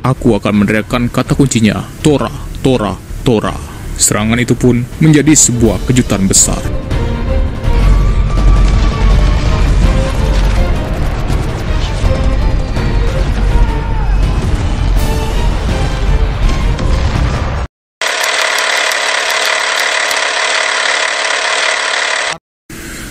Aku akan meneriakkan kata kuncinya, Tora, Tora, Tora. Serangan itu pun menjadi sebuah kejutan besar.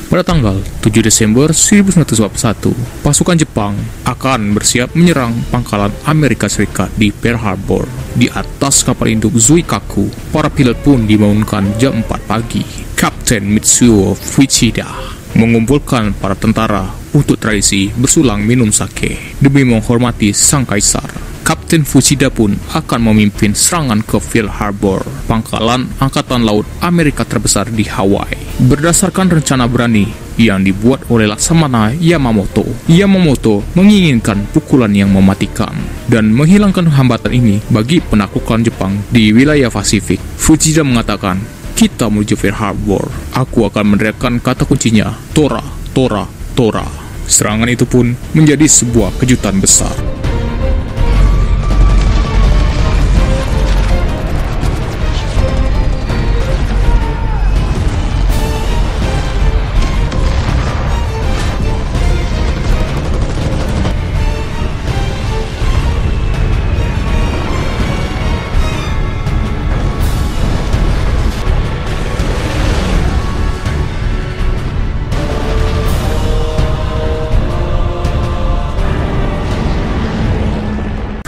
Pada tanggal 7 Desember 1941, pasukan Jepang akan bersiap menyerang pangkalan Amerika Serikat di Pearl Harbor. Di atas kapal induk Zuikaku, para pilot pun dibangunkan jam 4 pagi. Kapten Mitsuo Fuchida mengumpulkan para tentara untuk tradisi bersulang minum sake demi menghormati sang kaisar. Kapten Fuchida pun akan memimpin serangan ke Pearl Harbor, pangkalan Angkatan Laut Amerika terbesar di Hawaii. Berdasarkan rencana berani yang dibuat oleh Laksamana Yamamoto, Yamamoto menginginkan pukulan yang mematikan dan menghilangkan hambatan ini bagi penaklukan Jepang di wilayah Pasifik. Fuchida mengatakan, "Kita menuju Pearl Harbor. Aku akan meneriakkan kata kuncinya, Tora, Tora, Tora." Serangan itu pun menjadi sebuah kejutan besar.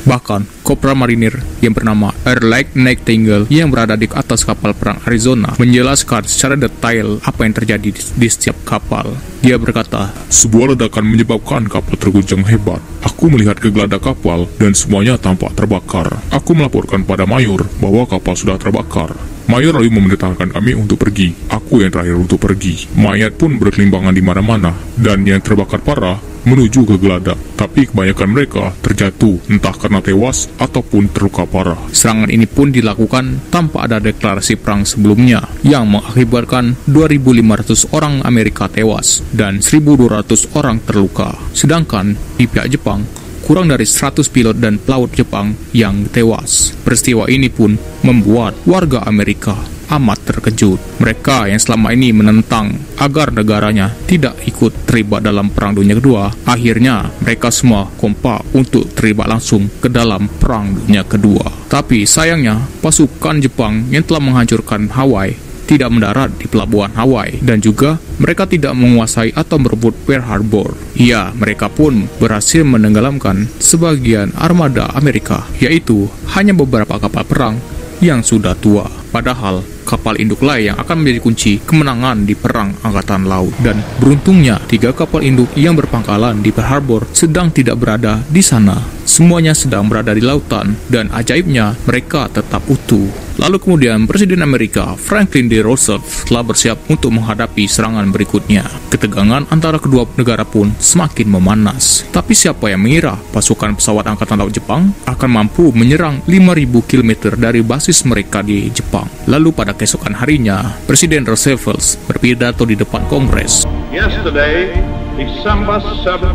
Bahkan, kopra marinir yang bernama Earl Nightingale yang berada di atas kapal perang Arizona menjelaskan secara detail apa yang terjadi di setiap kapal. Dia berkata, "Sebuah ledakan menyebabkan kapal terguncang hebat. Aku melihat kegeladak kapal dan semuanya tampak terbakar. Aku melaporkan pada mayor bahwa kapal sudah terbakar. Mayor lalu memerintahkan kami untuk pergi. Aku yang terakhir untuk pergi. Mayat pun berkelimbangan di mana-mana, dan yang terbakar parah menuju ke geladak. Tapi kebanyakan mereka terjatuh, entah karena tewas ataupun terluka parah." Serangan ini pun dilakukan tanpa ada deklarasi perang sebelumnya, yang mengakibatkan 2.500 orang Amerika tewas dan 1.200 orang terluka. Sedangkan di pihak Jepang, kurang dari 100 pilot dan pelaut Jepang yang tewas. Peristiwa ini pun membuat warga Amerika amat terkejut. Mereka yang selama ini menentang agar negaranya tidak ikut terlibat dalam Perang Dunia Kedua, akhirnya mereka semua kompak untuk terlibat langsung ke dalam Perang Dunia Kedua. Tapi sayangnya, pasukan Jepang yang telah menghancurkan Hawaii tidak mendarat di pelabuhan Hawaii, dan juga mereka tidak menguasai atau merebut Pearl Harbor. Ya, mereka pun berhasil menenggelamkan sebagian armada Amerika, yaitu hanya beberapa kapal perang yang sudah tua. Padahal, kapal induk lain yang akan menjadi kunci kemenangan di Perang Angkatan Laut. Dan beruntungnya, 3 kapal induk yang berpangkalan di Pearl Harbor sedang tidak berada di sana. Semuanya sedang berada di lautan, dan ajaibnya mereka tetap utuh. Lalu kemudian Presiden Amerika Franklin D. Roosevelt telah bersiap untuk menghadapi serangan berikutnya. Ketegangan antara kedua negara pun semakin memanas. Tapi siapa yang mengira pasukan pesawat Angkatan Laut Jepang akan mampu menyerang 5.000 km dari basis mereka di Jepang. Lalu pada keesokan harinya, Presiden Roosevelt berpidato di depan Kongres. Yesterday, December 7,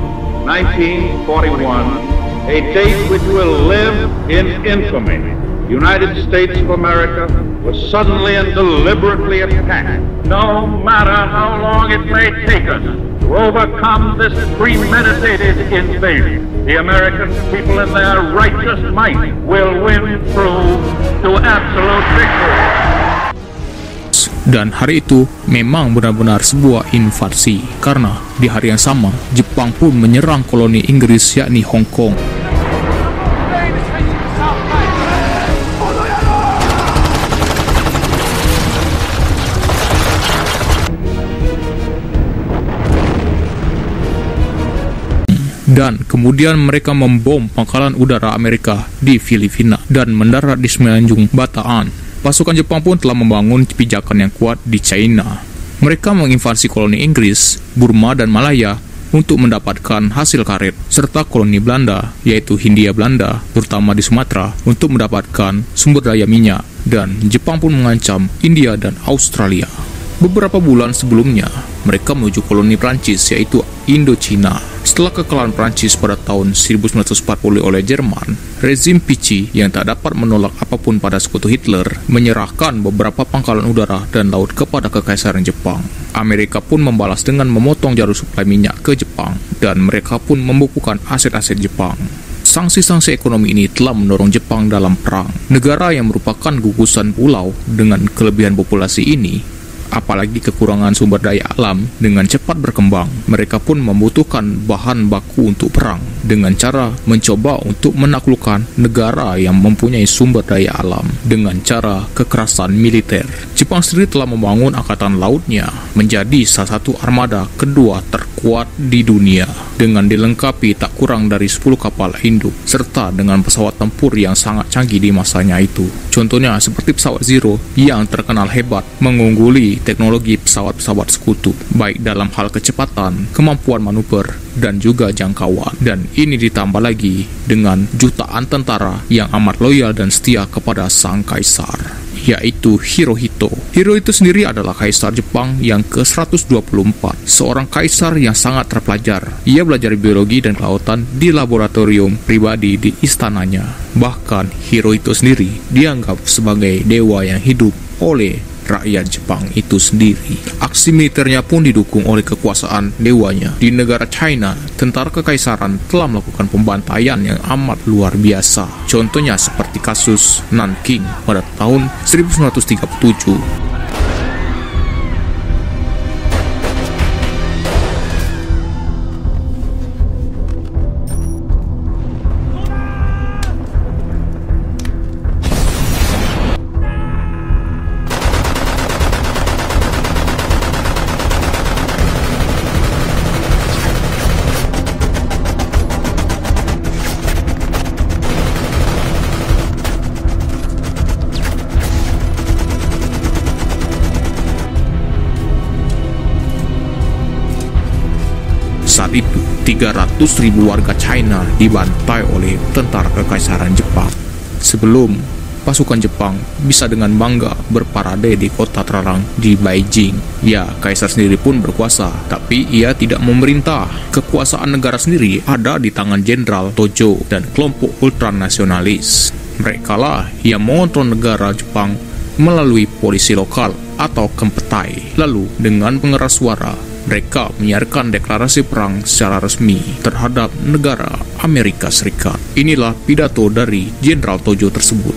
1941, a date which will live in infamy. The United States of America was suddenly and deliberately attacked. No matter how long it may take us to overcome this premeditated invasion, the American people in their righteous might will win through to absolute victory. Dan hari itu memang benar-benar sebuah invasi, karena di hari yang sama Jepang pun menyerang koloni Inggris yakni Hong Kong. Dan kemudian mereka membom pangkalan udara Amerika di Filipina dan mendarat di semenanjung Bataan. Pasukan Jepang pun telah membangun pijakan yang kuat di China. Mereka menginvasi koloni Inggris, Burma, dan Malaya untuk mendapatkan hasil karet, serta koloni Belanda, yaitu Hindia Belanda, terutama di Sumatera, untuk mendapatkan sumber daya minyak. Dan Jepang pun mengancam India dan Australia. Beberapa bulan sebelumnya, mereka menuju koloni Prancis yaitu Indochina. Setelah kekalahan Prancis pada tahun 1940 oleh Jerman, rezim Vichy yang tak dapat menolak apapun pada sekutu Hitler menyerahkan beberapa pangkalan udara dan laut kepada Kekaisaran Jepang. Amerika pun membalas dengan memotong jalur suplai minyak ke Jepang dan mereka pun membukukan aset-aset Jepang. Sanksi-sanksi ekonomi ini telah mendorong Jepang dalam perang. Negara yang merupakan gugusan pulau dengan kelebihan populasi ini, apalagi kekurangan sumber daya alam, dengan cepat berkembang. Mereka pun membutuhkan bahan baku untuk perang dengan cara mencoba untuk menaklukkan negara yang mempunyai sumber daya alam dengan cara kekerasan militer. Jepang sendiri telah membangun angkatan lautnya menjadi salah satu armada kedua terkuat di dunia, dengan dilengkapi tak kurang dari 10 kapal induk, serta dengan pesawat tempur yang sangat canggih di masanya itu. Contohnya seperti pesawat Zero yang terkenal hebat mengungguli teknologi pesawat-pesawat sekutu, baik dalam hal kecepatan, kemampuan manuver, dan juga jangkauan. Dan ini ditambah lagi dengan jutaan tentara yang amat loyal dan setia kepada sang kaisar, yaitu Hirohito. Hirohito sendiri adalah kaisar Jepang yang ke-124, seorang kaisar yang sangat terpelajar. Ia belajar biologi dan kelautan di laboratorium pribadi di istananya. Bahkan Hirohito sendiri dianggap sebagai dewa yang hidup oleh rakyat Jepang itu sendiri. Aksi militernya pun didukung oleh kekuasaan dewanya. Di negara China, tentara kekaisaran telah melakukan pembantaian yang amat luar biasa. Contohnya seperti kasus Nanking pada tahun 1937. Saat itu, 300.000 warga China dibantai oleh tentara Kekaisaran Jepang, sebelum pasukan Jepang bisa dengan bangga berparade di kota terlarang di Beijing. Ya, kaisar sendiri pun berkuasa, tapi ia tidak memerintah. Kekuasaan negara sendiri ada di tangan Jenderal Tojo dan kelompok ultranasionalis. Merekalah yang mengontrol negara Jepang melalui polisi lokal atau kempetai. Lalu, dengan pengeras suara, mereka menyiarkan deklarasi perang secara resmi terhadap negara Amerika Serikat. Inilah pidato dari Jenderal Tojo tersebut.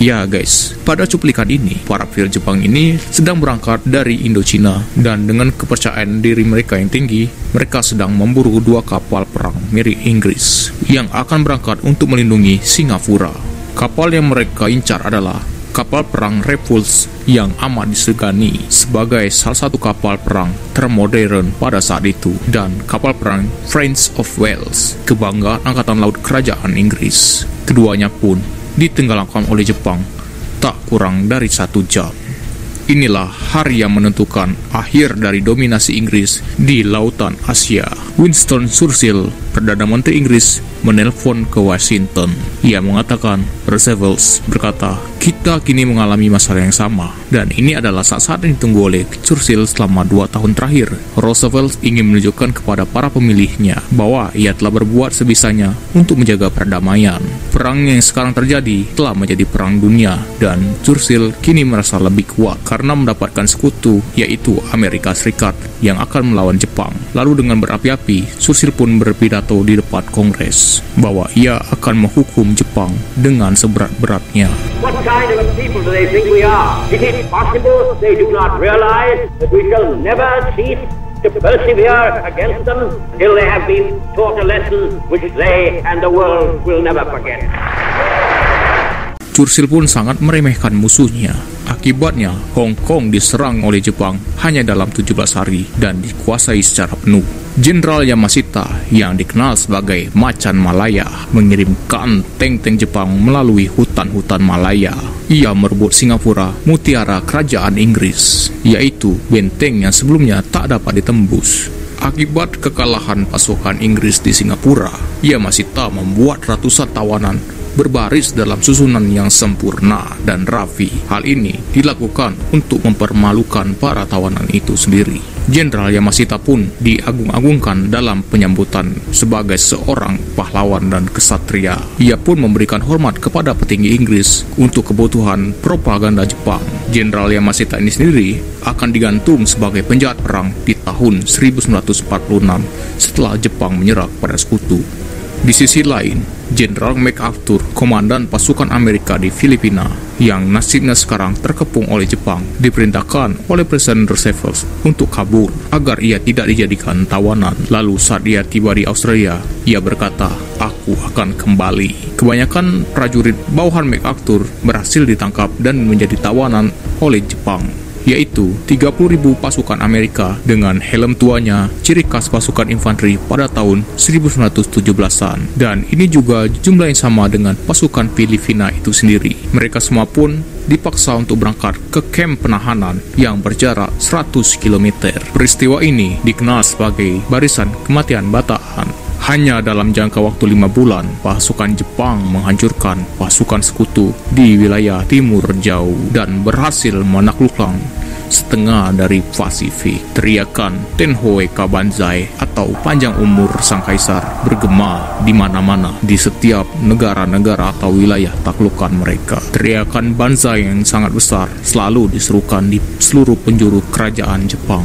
Ya guys, pada cuplikan ini, para pil Jepang ini sedang berangkat dari Indochina dan dengan kepercayaan diri mereka yang tinggi, mereka sedang memburu 2 kapal perang milik Inggris yang akan berangkat untuk melindungi Singapura. Kapal yang mereka incar adalah kapal perang Repulse yang amat disegani sebagai salah satu kapal perang termodern pada saat itu, dan kapal perang Friends of Wales, kebanggaan Angkatan Laut Kerajaan Inggris. Keduanya pun ditenggelamkan oleh Jepang tak kurang dari 1 jam. Inilah hari yang menentukan akhir dari dominasi Inggris di lautan Asia. Winston Churchill, Perdana Menteri Inggris, menelpon ke Washington. Ia mengatakan, Roosevelt berkata, kita kini mengalami masalah yang sama, dan ini adalah saat-saat yang ditunggu oleh Churchill selama 2 tahun terakhir. Roosevelt ingin menunjukkan kepada para pemilihnya bahwa ia telah berbuat sebisanya untuk menjaga perdamaian. Perang yang sekarang terjadi telah menjadi perang dunia, dan Churchill kini merasa lebih kuat karena mendapatkan sekutu, yaitu Amerika Serikat yang akan melawan Jepang. Lalu dengan berapi-api, Churchill pun berpidato di depan Kongres bahwa ia akan menghukum Jepang dengan seberat-beratnya. What kind of people do they think we are? It is possible they do not realize that we shall never cease to persevere against them till they have been taught a lesson which they and the world will never forget. Churchill pun sangat meremehkan musuhnya. Akibatnya, Hong Kong diserang oleh Jepang hanya dalam 17 hari dan dikuasai secara penuh. Jenderal Yamashita yang dikenal sebagai Macan Malaya mengirimkan tank-tank Jepang melalui hutan-hutan Malaya. Ia merebut Singapura, mutiara kerajaan Inggris, yaitu benteng yang sebelumnya tak dapat ditembus. Akibat kekalahan pasukan Inggris di Singapura, Yamashita membuat ratusan tawanan berbaris dalam susunan yang sempurna dan rapi. Hal ini dilakukan untuk mempermalukan para tawanan itu sendiri. Jenderal Yamashita pun diagung-agungkan dalam penyambutan sebagai seorang pahlawan dan kesatria. Ia pun memberikan hormat kepada petinggi Inggris untuk kebutuhan propaganda Jepang. Jenderal Yamashita ini sendiri akan digantung sebagai penjahat perang di tahun 1946 setelah Jepang menyerah pada Sekutu. Di sisi lain, Jenderal McArthur, komandan pasukan Amerika di Filipina, yang nasibnya sekarang terkepung oleh Jepang, diperintahkan oleh Presiden Roosevelt untuk kabur agar ia tidak dijadikan tawanan. Lalu saat ia tiba di Australia, ia berkata, "Aku akan kembali." Kebanyakan prajurit bawahan McArthur berhasil ditangkap dan menjadi tawanan oleh Jepang, yaitu 30.000 pasukan Amerika dengan helm tuanya, ciri khas pasukan infanteri pada tahun 1917-an. Dan ini juga jumlah yang sama dengan pasukan Filipina itu sendiri. Mereka semua pun dipaksa untuk berangkat ke kamp penahanan yang berjarak 100 km. Peristiwa ini dikenal sebagai Barisan Kematian Bataan. Hanya dalam jangka waktu 5 bulan, pasukan Jepang menghancurkan pasukan Sekutu di wilayah timur jauh dan berhasil menaklukkan setengah dari Pasifik. Teriakan Tenhoeka Banzai atau panjang umur sang kaisar bergema di mana-mana di setiap negara-negara atau wilayah taklukan mereka. Teriakan Banzai yang sangat besar selalu diserukan di seluruh penjuru kerajaan Jepang.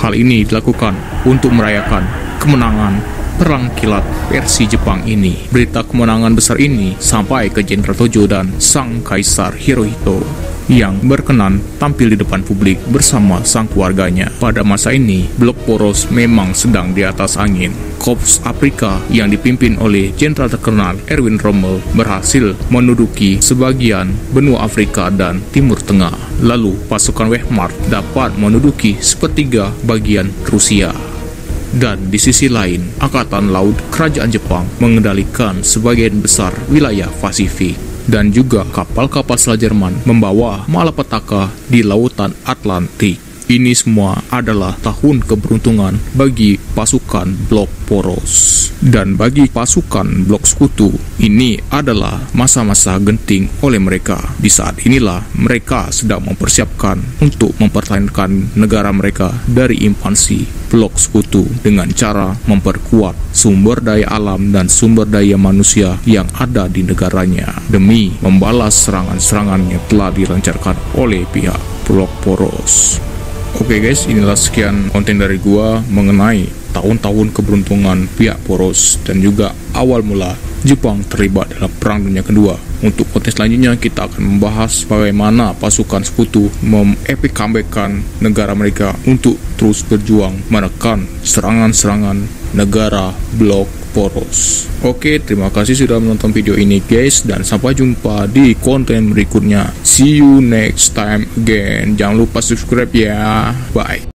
Hal ini dilakukan untuk merayakan kemenangan Perang Kilat versi Jepang ini. Berita kemenangan besar ini sampai ke Jenderal Tojo dan sang kaisar Hirohito yang berkenan tampil di depan publik bersama sang keluarganya. Pada masa ini, blok poros memang sedang di atas angin. Korps Afrika yang dipimpin oleh Jenderal terkenal Erwin Rommel berhasil menduduki sebagian benua Afrika dan Timur Tengah. Lalu pasukan Wehrmacht dapat menduduki sepertiga bagian Rusia. Dan di sisi lain, Angkatan Laut Kerajaan Jepang mengendalikan sebagian besar wilayah Pasifik. Dan juga kapal-kapal selam Jerman membawa malapetaka di Lautan Atlantik. Ini semua adalah tahun keberuntungan bagi pasukan blok poros. Dan bagi pasukan blok Sekutu, ini adalah masa-masa genting oleh mereka. Di saat inilah mereka sedang mempersiapkan untuk mempertahankan negara mereka dari invasi blok Sekutu dengan cara memperkuat sumber daya alam dan sumber daya manusia yang ada di negaranya demi membalas serangan-serangan yang telah dilancarkan oleh pihak blok poros. Oke guys, inilah sekian konten dari gua mengenai tahun-tahun keberuntungan pihak poros dan juga awal mula Jepang terlibat dalam Perang Dunia Kedua. Untuk konten selanjutnya kita akan membahas bagaimana pasukan Sekutu mem-epic comeback-kan negara mereka untuk terus berjuang menekan serangan-serangan negara blok poros. Oke, terima kasih sudah menonton video ini guys, dan sampai jumpa di konten berikutnya. See you next time again. Jangan lupa subscribe ya. Bye.